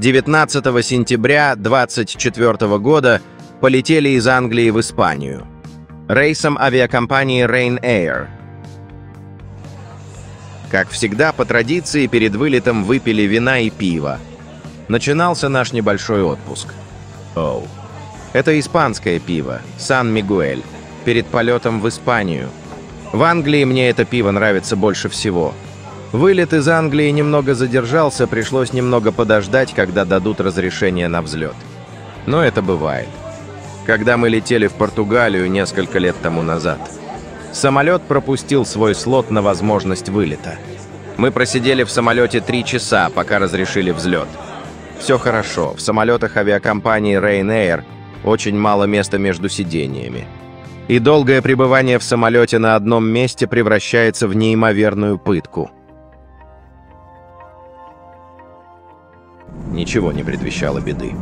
19 сентября 2024 года полетели из Англии в Испанию рейсом авиакомпании Ryanair. Как всегда, по традиции, перед вылетом выпили вина и пива. Начинался наш небольшой отпуск. Оу. Это испанское пиво, Сан-Мигуэль, перед полетом в Испанию. В Англии мне это пиво нравится больше всего. Вылет из Англии немного задержался, пришлось немного подождать, когда дадут разрешение на взлет. Но это бывает. Когда мы летели в Португалию несколько лет тому назад, самолет пропустил свой слот на возможность вылета. Мы просидели в самолете 3 часа, пока разрешили взлет. Все хорошо, в самолетах авиакомпании Ryanair очень мало места между сидениями. И долгое пребывание в самолете на одном месте превращается в неимоверную пытку. Ничего не предвещало беды.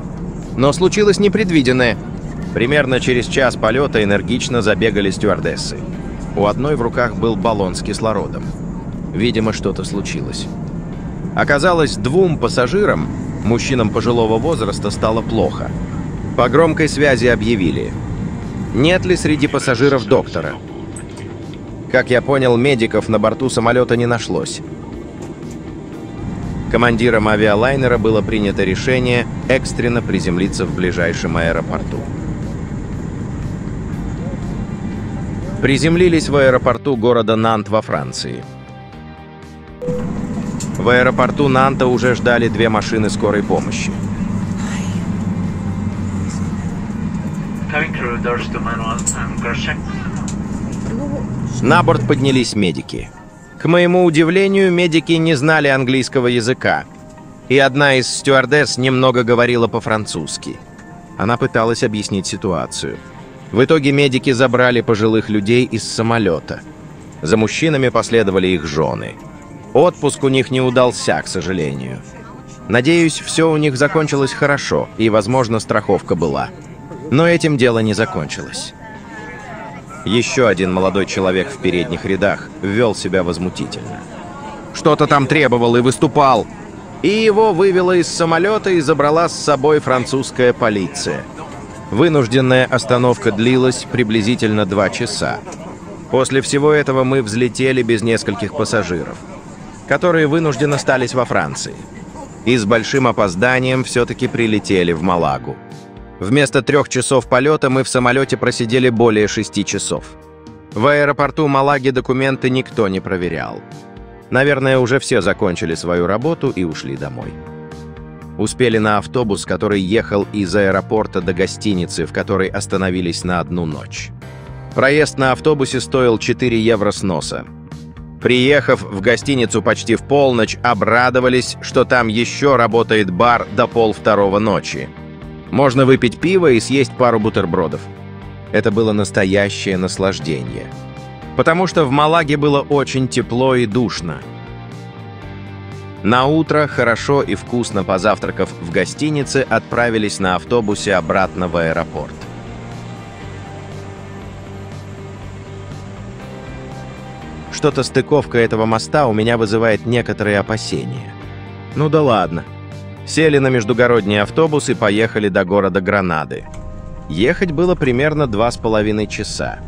Но случилось непредвиденное. Примерно через час полета энергично забегали стюардессы. У одной в руках был баллон с кислородом. Видимо, что-то случилось. Оказалось, 2 пассажирам, мужчинам пожилого возраста, стало плохо. По громкой связи объявили: нет ли среди пассажиров доктора? Как я понял, медиков на борту самолета не нашлось. Командиром авиалайнера было принято решение экстренно приземлиться в ближайшем аэропорту. Приземлились в аэропорту города Нант во Франции. В аэропорту Нанта уже ждали 2 машины скорой помощи. На борт поднялись медики. К моему удивлению, медики не знали английского языка, и одна из стюардесс немного говорила по-французски. Она пыталась объяснить ситуацию. В итоге медики забрали пожилых людей из самолета. За мужчинами последовали их жены. Отпуск у них не удался, к сожалению. Надеюсь, все у них закончилось хорошо, и, возможно, страховка была. Но этим дело не закончилось. Еще один молодой человек в передних рядах вел себя возмутительно. Что-то там требовал и выступал. И его вывела из самолета и забрала с собой французская полиция. Вынужденная остановка длилась приблизительно 2 часа. После всего этого мы взлетели без нескольких пассажиров, которые вынуждены остались во Франции. И с большим опозданием все-таки прилетели в Малагу. Вместо 3 часов полета мы в самолете просидели более 6 часов. В аэропорту Малаги документы никто не проверял. Наверное, уже все закончили свою работу и ушли домой. Успели на автобус, который ехал из аэропорта до гостиницы, в которой остановились на 1 ночь. Проезд на автобусе стоил 4 евро с носа. Приехав в гостиницу почти в полночь, обрадовались, что там еще работает бар до 1:30 ночи. Можно выпить пиво и съесть пару бутербродов. Это было настоящее наслаждение. Потому что в Малаге было очень тепло и душно. Наутро, хорошо и вкусно позавтракав в гостинице, отправились на автобусе обратно в аэропорт. Что-то стыковка этого моста у меня вызывает некоторые опасения. Ну да ладно. Сели на междугородний автобус и поехали до города Гранады. Ехать было примерно 2,5 часа.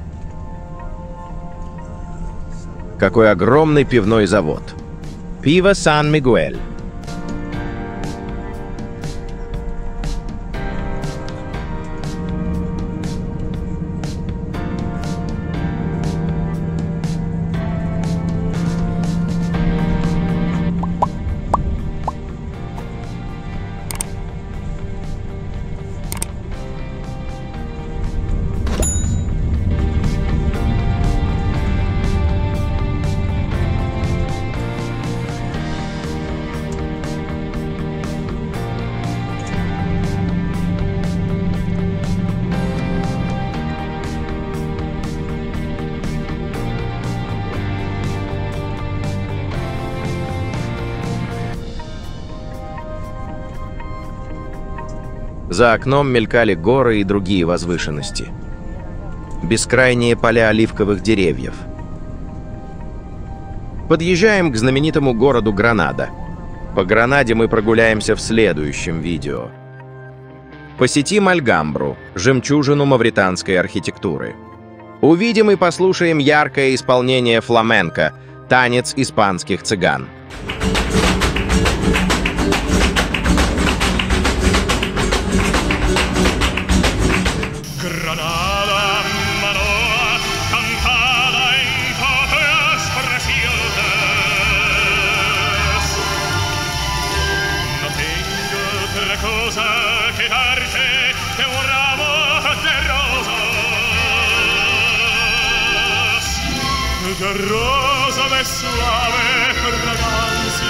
Какой огромный пивной завод. Пиво Сан-Мигуэль. За окном мелькали горы и другие возвышенности. Бескрайние поля оливковых деревьев. Подъезжаем к знаменитому городу Гранада. По Гранаде мы прогуляемся в следующем видео. Посетим Альгамбру, жемчужину мавританской архитектуры. Увидим и послушаем яркое исполнение фламенко, танец испанских цыган. Rosa de suave fragancia.